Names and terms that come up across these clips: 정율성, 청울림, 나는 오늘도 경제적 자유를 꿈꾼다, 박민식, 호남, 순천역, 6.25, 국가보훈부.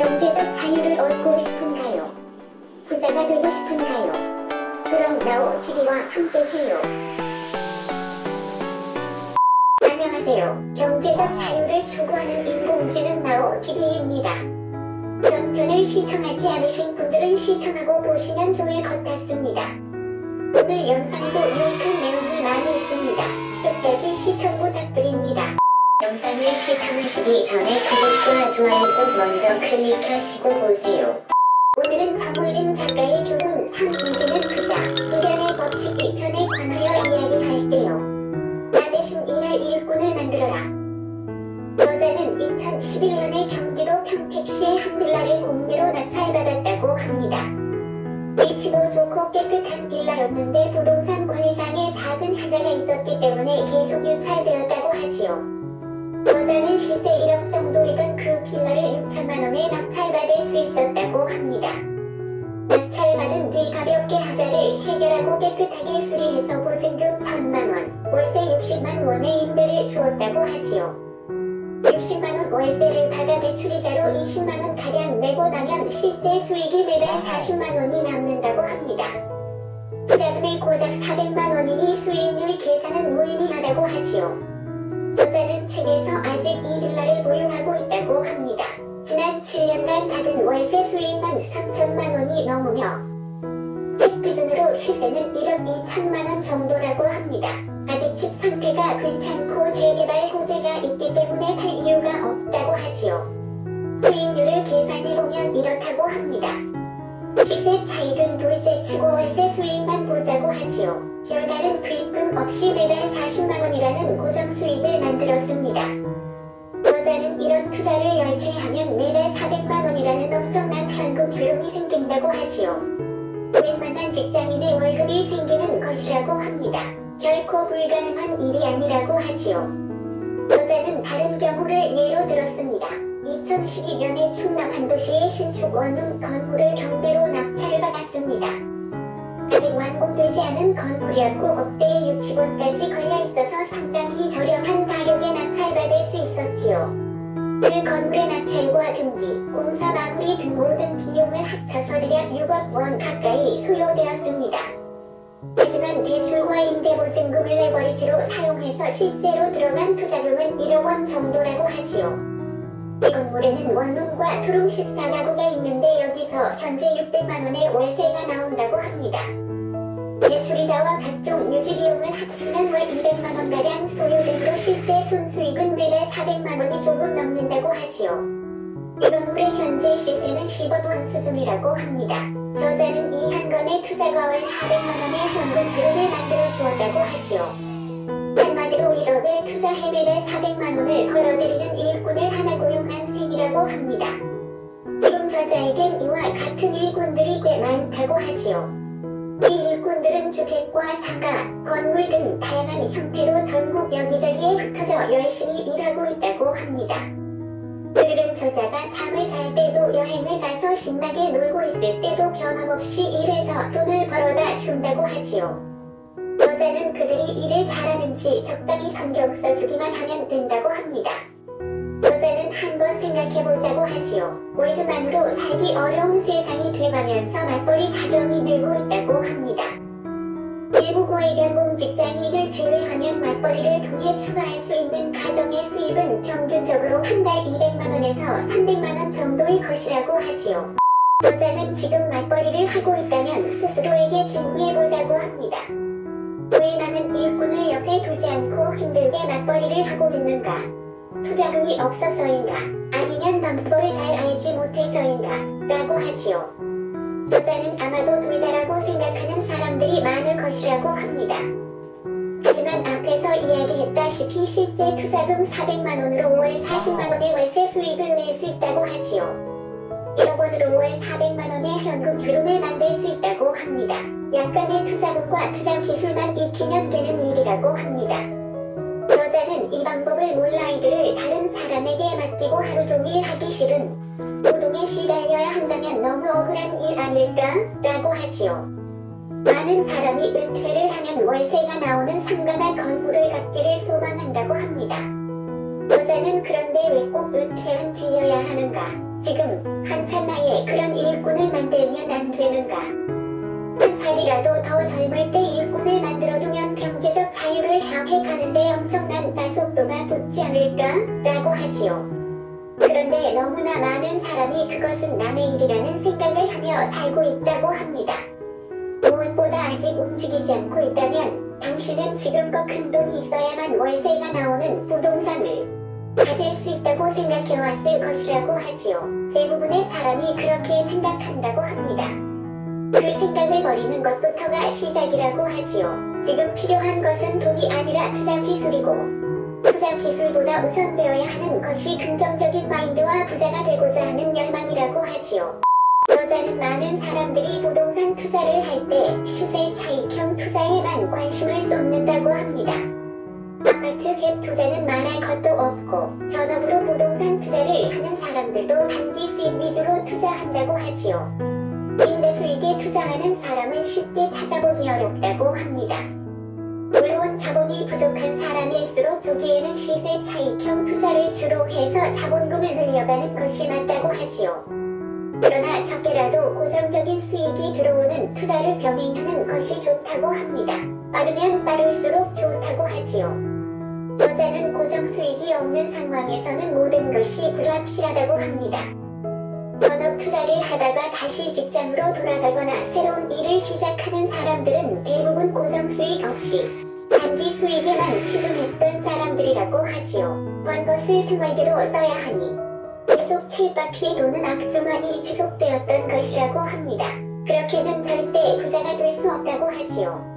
경제적 자유를 얻고 싶은가요? 부자가 되고 싶은가요? 그럼 나오TV와 함께해요. 안녕하세요. 경제적 자유를 추구하는 인공지능 나오TV입니다. 전편을 시청하지 않으신 분들은 시청하고 보시면 좋을 것 같습니다. 오늘 영상도 유익한 내용이 많이 있습니다. 끝까지 시청 부탁드립니다. 영상을 시청하시기 전에 구독과 좋아요 꼭 먼저 클릭하시고 보세요. 오늘은 청울림 작가의 교훈 3이기는 부자, 부자의 법칙 2편에 관하여 이야기할게요. 나 대신 일할 일꾼을 만들어라. 저자는 2011년에 경기도 평택시의 한 빌라를 공개로 낙찰받았다고 합니다. 위치도 좋고 깨끗한 빌라였는데 부동산 관리상에 작은 하자가 있었기 때문에 계속 유찰되었다고 하지요. 저자는 실제 일억정 돌이던 그 빌라를 6천만원에 낙찰받을 수 있었다고 합니다. 낙찰받은 뒤 가볍게 하자를 해결하고 깨끗하게 수리해서 보증금 1,000만원, 월세 60만원의 임대를 주었다고 하지요. 60만원 월세를 받아 대출이자로 20만원가량 내고 나면 실제 수익이 매달 40만원이 남는다고 합니다. 부자금의 고작 400만원이니 수익률 계산은 무의미하다고 하지요. 저자는 책에서 아직 이 빌라를 보유하고 있다고 합니다. 지난 7년간 받은 월세 수익만 3천만원이 넘으며 책 기준으로 시세는 1억 2천만원 정도라고 합니다. 아직 집 상태가 괜찮고 재개발 호재가 있기 때문에 팔 이유가 없다고 하지요. 수익률을 계산해보면 이렇다고 합니다. 시세 차익은 둘째치고 월세 수익만 보자고 하지요. 별다른 투입금 없이 매달 40만원이라는 고정 수입을 만들었습니다. 저자는 이런 투자를 열체하면 매달 400만원이라는 엄청난 현금 흐름이 생긴다고 하지요. 웬만한 직장인의 월급이 생기는 것이라고 합니다. 결코 불가능한 일이 아니라고 하지요. 저자는 다른 경우를 예로 들었습니다. 2012년에 충남 반도시의 신축 원룸 건물을 경매로 낙찰받았습니다. 아직 완공되지 않은 건물이었고 억대의 유치원까지 걸려있어서 상당히 저렴한 가격에 낙찰받을 수 있었지요. 그 건물의 낙찰과 등기, 공사 마무리 등 모든 비용을 합쳐서 대략 6억원 가까이 소요되었습니다. 하지만 대출과 임대보증금을 레버리지로 사용해서 실제로 들어간 투자금은 1억원 정도라고 하지요. 이 건물에는 원룸과 투룸 14가구가 있는데 여기서 현재 600만원의 월세가 나온다고 합니다. 대출이자와 각종 유지비용을 합치면 월 200만원가량 소요되므로 실제 순수익은 매달 400만원이 조금 넘는다고 하지요. 이 건물의 현재 시세는 10억원 수준이라고 합니다. 저자는 이 한 건의 투자가 월 400만원의 현금 흐름을 만들어 주었다고 하지요. 한마디로 1억을 투자해 매달 400만원을 벌어들이는 일꾼을 하나 고용한 셈이라고 합니다. 지금 저자에겐 이와 같은 일꾼들이 꽤 많다고 하지요. 이 일꾼들은 주택과 상가, 건물 등 다양한 형태로 전국 여기저기에 흩어져 열심히 일하고 있다고 합니다. 그들은 저자가 잠을 잘 때도 여행을 가서 신나게 놀고 있을 때도 변함없이 일해서 돈을 벌어다 준다고 하지요. 저자는 그들이 일을 잘하는지 적당히 신경 써주기만 하면 된다고 합니다. 저자는 한번 생각해보자고 하지요. 월급만으로 살기 어려운 세상이 돼가면서 맞벌이 가정이 늘고 있다고 합니다. 일부 고액연봉 직장인을 제외하면 맞벌이를 통해 추가할 수 있는 가정의 수입은 평균적으로 한 달 200만원에서 300만원 정도의 것이라고 하지요. 저자는 지금 맞벌이를 하고 있다면 스스로에게 질문해보자고 합니다. 왜 나는 일꾼을 옆에 두지 않고 힘들게 맞벌이를 하고 있는가? 투자금이 없어서인가? 아니면 방법을 잘 알지 못해서인가? 라고 하지요. 저자는 아마도 둘 다라고 생각하는 사람들이 많을 것이라고 합니다. 하지만 앞에서 이야기했다시피 실제 투자금 400만원으로 월 40만원의 월세 수익을 낼 수 있다고 하지요. 1억원으로 월 400만원의 현금 흐름을 만들 수 있다고 합니다. 약간의 투자금과 투자 기술만 익히면 되는 일이라고 합니다. 저자는 이 방법을 몰라 아이들을 다른 사람에게 맡기고 하루종일 하기 싫은 노동에 시달려야 한다면 너무 억울한 일 아닐까? 라고 하지요. 많은 사람이 은퇴를 하면 월세가 나오는 상가나 건물을 갖기를 소망한다고 합니다. 저자는 그런데 왜 꼭 은퇴한 뒤여야 하는가? 지금 한참 나이에 그런 일꾼을 만들면 안 되는가? 한 살이라도 더 젊을 때 일꾼을 만들어두면 경제적 자유를 향해가는데 엄청난 가속도가 붙지 않을까? 라고 하지요. 그런데 너무나 많은 사람이 그것은 남의 일이라는 생각을 하며 살고 있다고 합니다. 무엇보다 아직 움직이지 않고 있다면 당신은 지금껏 큰 돈이 있어야만 월세가 나오는 부동산을 가질 수 있다고 생각해왔을 것이라고 하지요. 대부분의 사람이 그렇게 생각한다고 합니다. 그 생각을 버리는 것부터가 시작이라고 하지요. 지금 필요한 것은 돈이 아니라 투자 기술이고, 투자 기술보다 우선 배워야 하는 것이 긍정적인 마인드와 부자가 되고자 하는 열망이라고 하지요. 여자는 많은 사람들이 부동산 투자를 할 때 시세 차익형 투자에만 관심을 쏟는다고 합니다. 아파트 갭 투자는 말할 것도 없고 전업으로 부동산 투자를 하는 사람들도 단기 수익 위주로 투자한다고 하지요. 임대 수익에 투자하는 사람은 쉽게 찾아보기 어렵다고 합니다. 물론 자본이 부족한 사람일수록 조기에는 시세 차익형 투자를 주로 해서 자본금을 늘려가는 것이 맞다고 하지요. 그러나 적게라도 고정적인 수익이 들어오는 투자를 병행하는 것이 좋다고 합니다. 빠르면 빠를수록 좋다고 하지요. 저자는 고정 수익이 없는 상황에서는 모든 것이 불확실하다고 합니다. 전업 투자를 하다가 다시 직장으로 돌아가거나 새로운 일을 시작하는 사람들은 대부분 고정 수익 없이 단기 수익에만 치중했던 사람들이라고 하지요. 번 것을 생활비로 써야 하니 계속 칠바퀴 도는 악순환이 지속되었던 것이라고 합니다. 그렇게는 절대 부자가 될 수 없다고 하지요.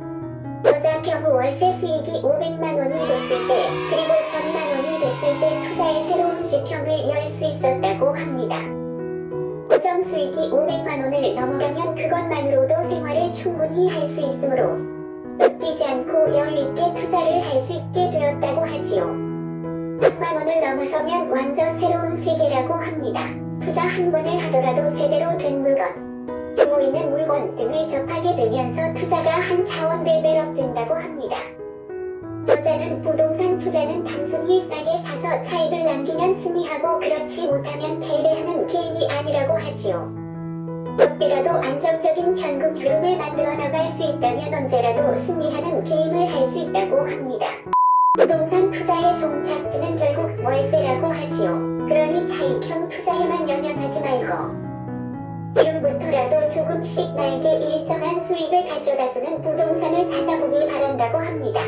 저자 경우 월세 수익이 500만 원이 됐을 때 그리고 1000만 원이 됐을 때 투자의 새로운 지평을 열 수 있었다고 합니다. 고정 수익이 500만 원을 넘어가면 그것만으로도 생활을 충분히 할 수 있으므로 쫓기지 않고 여유있게 투자를 할 수 있게 되었다고 하지요. 1000만 원을 넘어서면 완전 새로운 세계라고 합니다. 투자 한 번을 하더라도 제대로 된 물건, 규모 있는 물건 등을 접하게 되면서 투자가 한 차원 레벨업 된다고 합니다. 저자는 부동산 투자는 단순히 싸게 사서 차익을 남기면 승리하고 그렇지 못하면 패배하는 게임이 아니라고 하지요. 혹시라도 안정적인 현금 흐름을 만들어 나갈 수 있다면 언제라도 승리하는 게임을 할 수 있다고 합니다. 부동산 투자의 종착지는 결국 월세라고 하지요. 그러니 차익형 투자에만 연연하지 말고 지금부터라도 조금씩 나에게 일정한 수익을 가져다주는 부동산을 찾아보기 바란다고 합니다.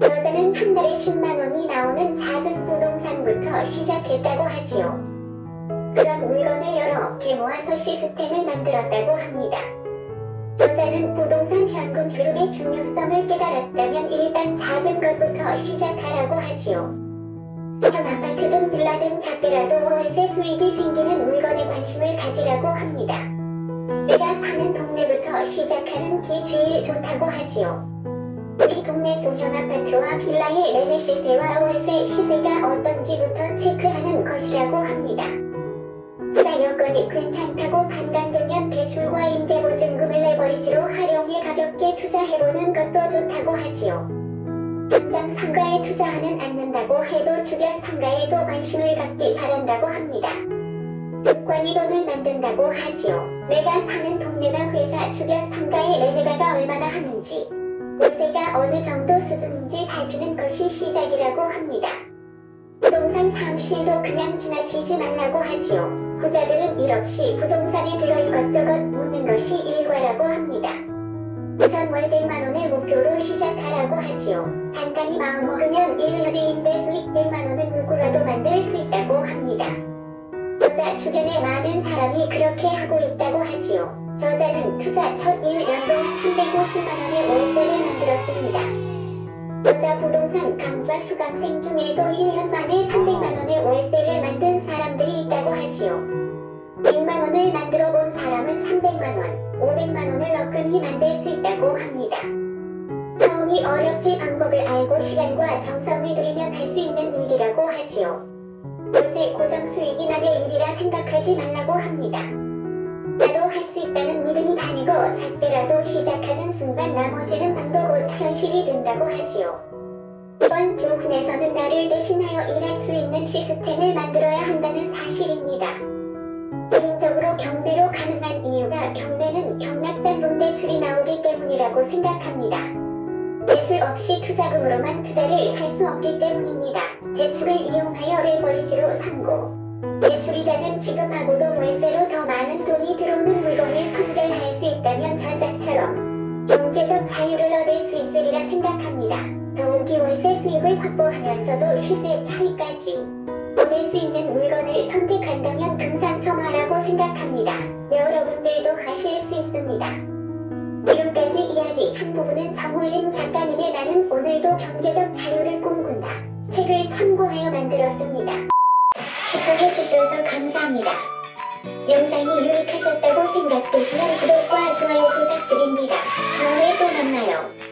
저자는 한 달에 10만 원이 나오는 작은 부동산부터 시작했다고 하지요. 그런 물건을 여러 개 모아서 시스템을 만들었다고 합니다. 저자는 부동산 현금 흐름의 중요성을 깨달았다면 일단 작은 것부터 시작하라고 하지요. 현 아파트 등 빌라 등 작게라도 월세 수익이 생기는 물건에 관심을 가지라고 합니다. 내가 사는 동네부터 시작하는 게 제일 좋다고 하지요. 우리 동네 소형 아파트와 빌라의 매매 시세와 월세 시세가 어떤지부터 체크하는 것이라고 합니다. 투자 여건이 괜찮다고 판단되면 대출과 임대보증금을 레버리지로 활용해 가볍게 투자해보는 것도 좋다고 하지요. 당장 상가에 투자하는 않는다고 해도 주변 상가에도 관심을 갖기 바란다고 합니다. 특권이 돈을 만든다고 하지요. 내가 사는 동네나 회사 주변 상가의 매매가가 얼마나 하는지, 월세가 어느 정도 수준인지 살피는 것이 시작이라고 합니다. 부동산 상실도 그냥 지나치지 말라고 하지요. 부자들은 일 없이 부동산에 들어 이것저것 묻는 것이 일과라고 합니다. 우선 월 100만 원을 목표로 시작하라고 하지요. 간단히 마음먹으면 1년에 임대 수익 100만 원은 누구라도 만들 수 있다고 합니다. 저자 주변에 많은 사람이 그렇게 하고 있다고 하지요. 저자는 투자 첫 1년 동안 350만원의 월세를 만들었습니다. 저자 부동산 강좌 수강생 중에도 1년 만에 300만원의 월세를 만든 사람들이 있다고 하지요. 100만원을 만들어 본 사람은 300만원, 500만원을 너끈히 만들 수 있다고 합니다. 처음이 어렵지 방법을 알고 시간과 정성을 들이면 할 수 있는 일이라고 하지요. 월세 고정 수익이 나의 일이라 생각하지 말라고 합니다. 나도 할 수 있다는 믿음이 반이고 작게라도 시작하는 순간 나머지는 반도 곧 현실이 된다고 하지요. 이번 교훈에서는 나를 대신하여 일할 수 있는 시스템을 만들어야 한다는 사실입니다. 바로 경배로 가능한 이유가 경배는 경락장 롱대출이 나오기 때문이라고 생각합니다. 대출 없이 투자금으로만 투자를 할 수 없기 때문입니다. 대출을 이용하여 레버리지로 삼고 대출이자는 지급하고도 월세로 더 많은 돈이 들어오는 물건을 선별할 수 있다면 전작처럼 경제적 자유를 얻을 수 있으리라 생각합니다. 더욱이 월세 수입을 확보하면서도 시세 차이까지 얻을 수 있는 물건을 선택한다면 금상첨화라고 생각합니다. 여러분들도 하실 수 있습니다. 지금까지 이야기 한 부분은 청울림 작가님의 나는 오늘도 경제적 자유를 꿈꾼다 책을 참고하여 만들었습니다. 시청해주셔서 감사합니다. 영상이 유익하셨다고 생각되시면 구독과 좋아요 부탁드립니다. 다음에 또 만나요.